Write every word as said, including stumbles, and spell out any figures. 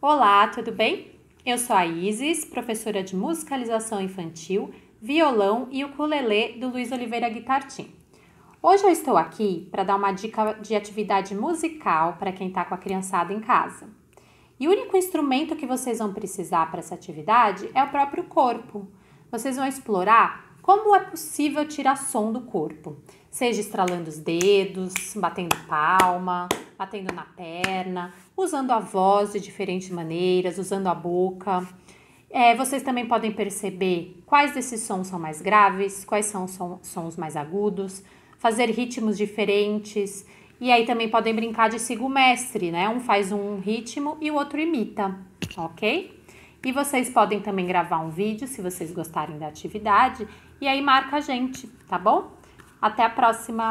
Olá, tudo bem? Eu sou a Isis, professora de musicalização infantil, violão e ukulele do Luiz Oliveira Guitar Team. Hoje eu estou aqui para dar uma dica de atividade musical para quem está com a criançada em casa. E o único instrumento que vocês vão precisar para essa atividade é o próprio corpo. Vocês vão explorar como é possível tirar som do corpo, seja estralando os dedos, batendo palma, batendo na perna, usando a voz de diferentes maneiras, usando a boca. É, vocês também podem perceber quais desses sons são mais graves, quais são som, sons mais agudos, fazer ritmos diferentes. E aí também podem brincar de siga o mestre, né? Um faz um ritmo e o outro imita, ok? E vocês podem também gravar um vídeo, se vocês gostarem da atividade, e aí marca a gente, tá bom? Até a próxima!